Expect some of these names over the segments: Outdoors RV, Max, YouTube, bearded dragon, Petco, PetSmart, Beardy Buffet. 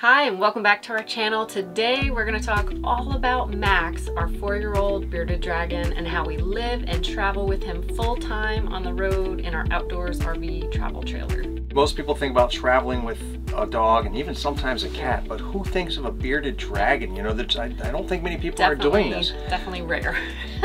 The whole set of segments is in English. Hi and welcome back to our channel. Today we're going to talk all about Max, our 4-year-old bearded dragon, and how we live and travel with him full-time on the road in our Outdoors RV travel trailer. Most people think about traveling with a dog and even sometimes a cat, but who thinks of a bearded dragon? You know, I don't think many people are doing this. Definitely rare.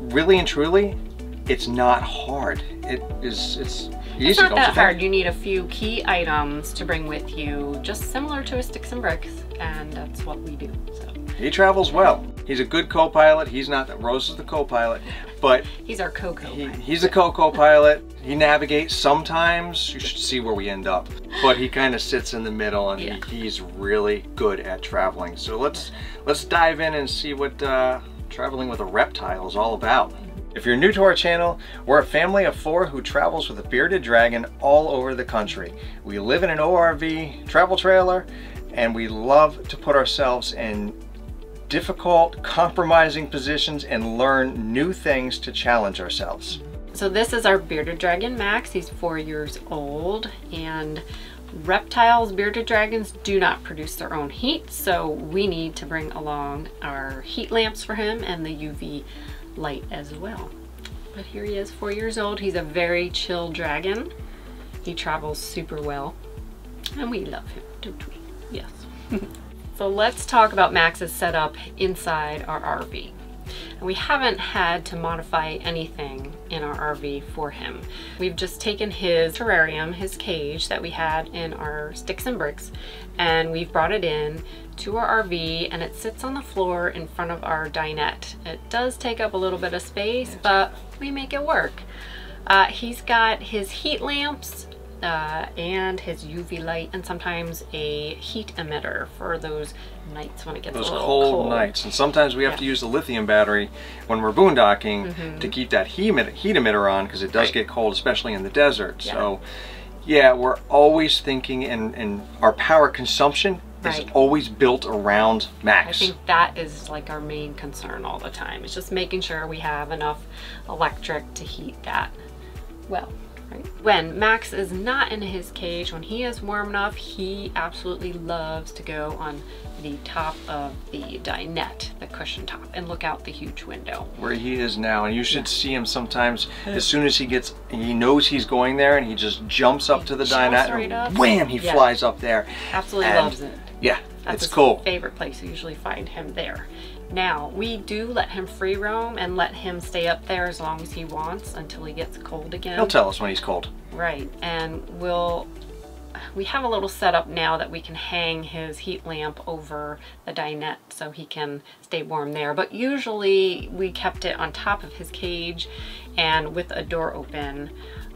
Really and truly, it's not hard. It's easy. It's not that hard. You need a few key items to bring with you, just similar to a sticks and bricks, and that's what we do. So he travels well. He's a good co-pilot. He's not, Rose is the co-pilot, but he's our co-pilot. He's a co-pilot. He navigates sometimes. You should see where we end up, but he kind of sits in the middle, and yeah, he's really good at traveling. So let's dive in and see what traveling with a reptile is all about. If you're new to our channel, we're a family of 4 who travels with a bearded dragon all over the country. We live in an ORV travel trailer, and we love to put ourselves in difficult, compromising positions and learn new things to challenge ourselves. So this is our bearded dragon, Max. He's 4 years old, and reptiles, bearded dragons, do not produce their own heat, so we need to bring along our heat lamps for him and the UV light as well. But here he is, 4 years old. He's a very chill dragon. He travels super well, and we love him, don't we? Yes. So let's talk about Max's setup inside our RV. And we haven't had to modify anything in our RV for him. We've just taken his terrarium, his cage that we had in our sticks and bricks, and we've brought it in to our RV, and it sits on the floor in front of our dinette. It does take up a little bit of space, but we make it work. He's got his heat lamps and his UV light, and sometimes a heat emitter for those nights when it gets a little cold nights. And sometimes we have to use the lithium battery when we're boondocking to keep that heat emitter on, because it does get cold, especially in the desert. So yeah, we're always thinking, and our power consumption is always built around Max. I think that is like our main concern all the time. It's just making sure we have enough electric to heat that well. When Max is not in his cage, when he is warm enough, he absolutely loves to go on the top of the dinette, the cushion top, and look out the huge window. Where he is now, and you should see him sometimes. As soon as he gets, he knows he's going there, and he just jumps up to the dinette, and wham, he flies up there. Absolutely loves it. Yeah, it's cool. That's his favorite place. You usually find him there. Now, we do let him free roam and let him stay up there as long as he wants until he gets cold again. He'll tell us when he's cold. Right, and we have a little setup now that we can hang his heat lamp over the dinette so he can stay warm there. But usually we kept it on top of his cage and with a door open.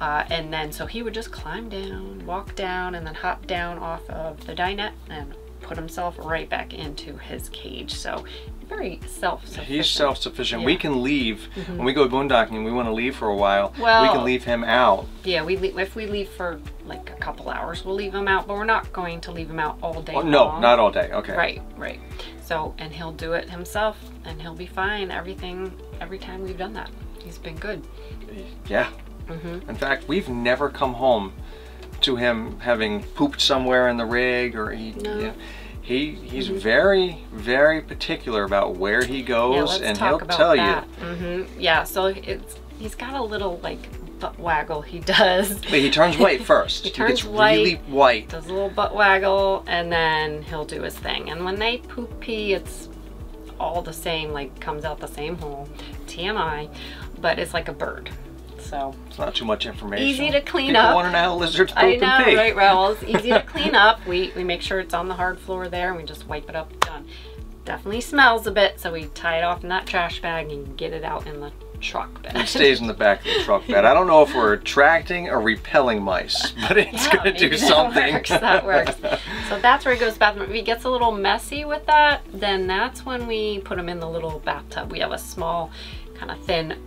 And then so he would just climb down, walk down, and then hop down off of the dinette and put himself right back into his cage. So very self-sufficient. He's self-sufficient. We can leave when we go boondocking and we want to leave for a while. Well, we can leave him out. Yeah, if we leave for like a couple hours, we'll leave him out, but we're not going to leave him out all day. Oh, no, not all day. Okay. Right, right. So, and he'll do it himself, and he'll be fine. Every time we've done that, he's been good. Yeah. In fact, we've never come home to him having pooped somewhere in the rig, or he's very, very particular about where he goes, and he'll tell you. Yeah, so he's got a little like butt waggle he does. But he turns white first. he gets really white. Does a little butt waggle, and then he'll do his thing. And when they poop pee, it's all the same, like comes out the same hole, TMI, but it's like a bird. So it's not too much information. Easy to clean up. People want to know how lizards poop and pee. Right, Raoul? It's easy to clean up. We make sure it's on the hard floor there, and we just wipe it up. Done. Definitely smells a bit, so we tie it off in that trash bag and get it out in the truck bed. It stays in the back of the truck bed. I don't know if we're attracting or repelling mice, but it's going to do something. That works. So that's where he goes to the bathroom. If he gets a little messy with that, then that's when we put him in the little bathtub. We have a small, kind of thin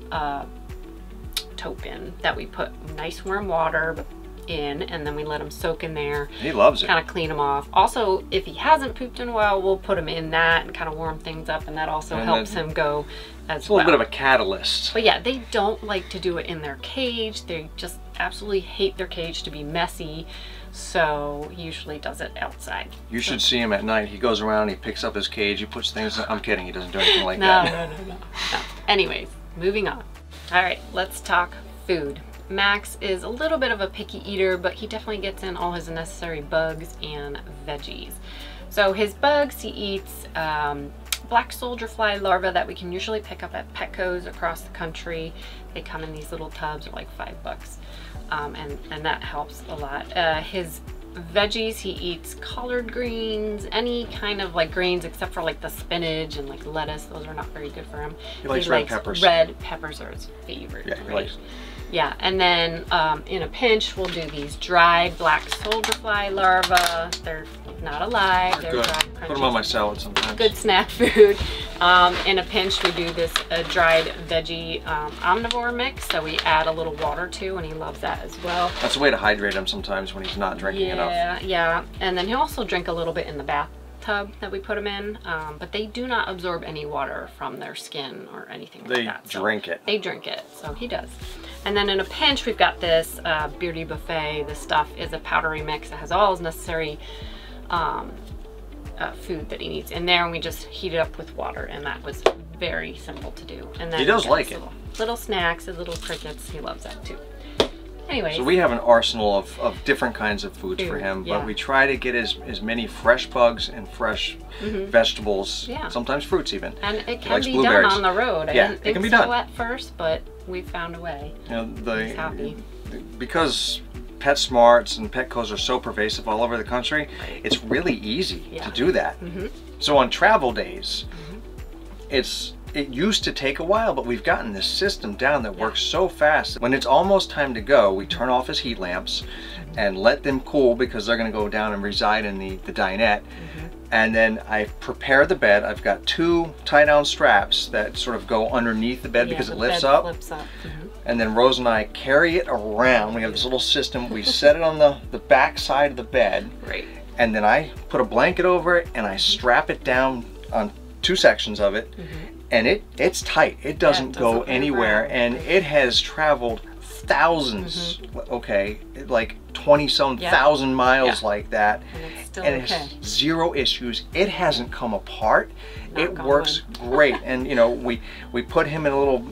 tote bin that we put nice warm water in, and then we let him soak in there. He loves it. Kind of clean him off. Also, if he hasn't pooped in a while, we'll put him in that and kind of warm things up, and that also helps him go as well. It's a little bit of a catalyst. But yeah, they don't like to do it in their cage. They just absolutely hate their cage to be messy. so he usually does it outside. You should see him at night. He goes around, he picks up his cage, he puts things in. I'm kidding, he doesn't do anything like that. No. Anyways, moving on. All right, let's talk food. Max is a little bit of a picky eater, but he definitely gets in all his necessary bugs and veggies. So his bugs, he eats black soldier fly larvae that we can usually pick up at Petco's across the country. They come in these little tubs, like $5, and that helps a lot. His veggies, he eats collard greens, any kind of like greens except for like the spinach and like lettuce. Those are not very good for him. He likes red peppers. Red peppers are his favorite. Yeah, yeah, and then in a pinch, we'll do these dried black soldier fly larvae. They're not alive. They're good. Put them on my salad sometimes. Good snack food. In a pinch, we do this dried veggie omnivore mix. So we add a little water too, and he loves that as well. That's a way to hydrate him sometimes when he's not drinking enough. Yeah, and then he'll also drink a little bit in the bathtub that we put them in, but they do not absorb any water from their skin or anything like that. They drink it. They drink it, so he does. And then in a pinch, we've got this Beardy Buffet. This stuff is a powdery mix. It has all his necessary food that he needs in there, and we just heat it up with water, and that was very simple to do. And then he does like it. Little snacks, his little crickets, he loves that too. Anyway, so we have an arsenal of different kinds of foods for him, but we try to get as many fresh bugs and fresh vegetables, sometimes fruits even. And it can be done on the road. I didn't think it can be done at first, but we found a way. He's happy. Because PetSmarts and Petco's are so pervasive all over the country, it's really easy to do that. So on travel days, it used to take a while, but we've gotten this system down that works so fast. When it's almost time to go, we turn off his heat lamps and let them cool because they're gonna go down and reside in the dinette. And then I prepare the bed. I've got two tie down straps that sort of go underneath the bed because it lifts up. And then Rose and I carry it around. We have this little system. We set it on the back side of the bed. Right. And then I put a blanket over it and I strap it down on two sections of it. And it's tight. It doesn't go anywhere, and it has traveled thousands, like 20-some thousand miles like that, and it's still it's zero issues. It hasn't come apart. It works great, and you know, we put him in a little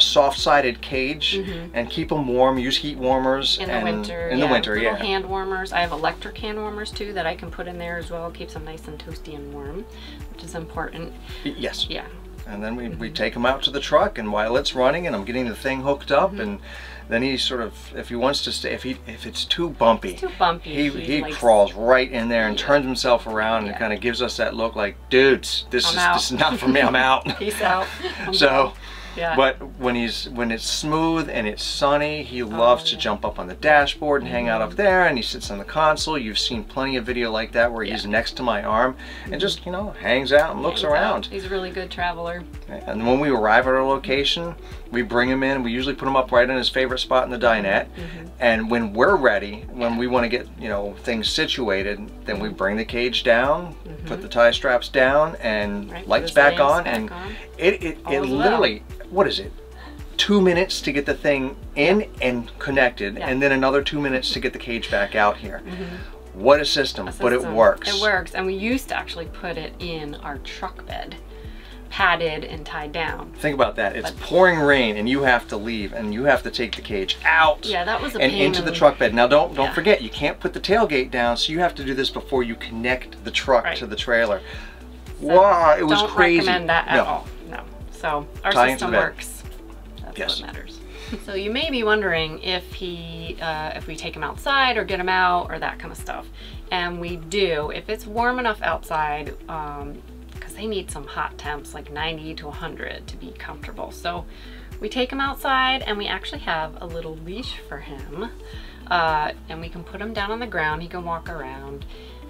soft-sided cage and keep them warm. Use heat warmers in the winter. In the winter, hand warmers. I have electric hand warmers too that I can put in there as well. Keeps them nice and toasty and warm, which is important. Yes. Yeah. And then we take him out to the truck, and while it's running, and I'm getting the thing hooked up, and then he sort of, if he wants to stay, if it's too bumpy, he crawls right in there and turns himself around and kind of gives us that look like, dudes, this is not for me. I'm out. Peace out. So. Yeah. But when it's smooth and it's sunny, he loves to jump up on the dashboard and hang out up there, and he sits on the console. You've seen plenty of video like that where he's next to my arm and just, you know, hangs out and looks around. He's a really good traveler. And when we arrive at our location, we bring him in. We usually put him up right in his favorite spot in the dinette. And when we're ready, when we want to get, you know, things situated, then we bring the cage down, put the tie straps down, and lights back on, it literally, what is it, 2 minutes to get the thing in and connected, and then another 2 minutes to get the cage back out here. What a system, but it works. It works, and we used to actually put it in our truck bed, padded and tied down. Think about that. It's pouring rain and you have to leave and you have to take the cage out that was a pain, into the truck bed. Now don't forget, you can't put the tailgate down, so you have to do this before you connect the truck to the trailer. So wow, it was crazy. Don't recommend that at all. No. So our system works. That's what matters. So you may be wondering if he, if we take him outside or get him out or that kind of stuff. And we do. If it's warm enough outside, because they need some hot temps, like 90 to 100 to be comfortable. So we take him outside, and we actually have a little leash for him. And we can put him down on the ground. He can walk around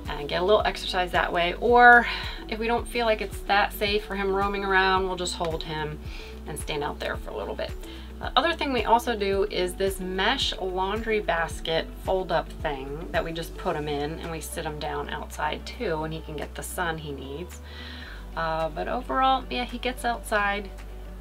and get a little exercise that way. Or if we don't feel like it's that safe for him roaming around, we'll just hold him and stand out there for a little bit. The other thing we also do is this mesh laundry basket fold up thing that we just put him in, and we sit him down outside too, and he can get the sun he needs. But overall, yeah, he gets outside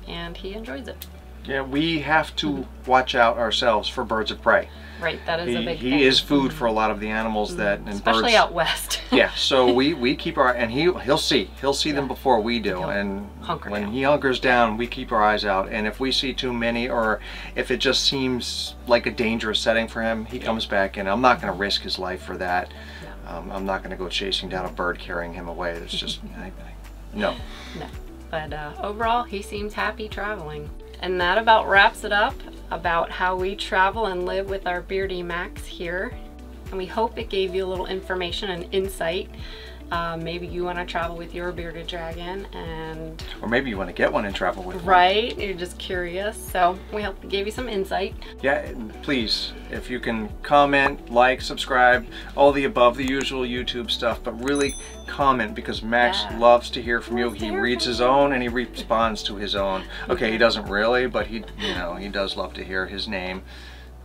and he enjoys it. Yeah, we have to watch out ourselves for birds of prey. Right, that is a big thing. He is food for a lot of the animals that, and especially birds, out west. Yeah, so we keep our, and he'll see them before we do, and when he hunkers down, we keep our eyes out, and if we see too many, or if it just seems like a dangerous setting for him, he comes back, and I'm not going to risk his life for that. Yeah. I'm not going to go chasing down a bird carrying him away. It's just, no. No. But overall, he seems happy traveling. And that about wraps it up about how we travel and live with our Beardy Max here. And we hope it gave you a little information and insight. Maybe you want to travel with your bearded dragon, and or maybe you want to get one and travel with one. You're just curious, so we hope it gave you some insight. Yeah, please, if you can, comment, like, subscribe, all the above, the usual YouTube stuff, but really comment, because Max loves to hear from you. He reads his own and he responds to his own. Okay, he doesn't really, but he, you know, he does love to hear his name.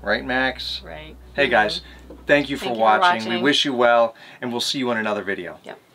Right, Max? Right. Hey guys, thank you for watching. We wish you well, and we'll see you in another video. Yep.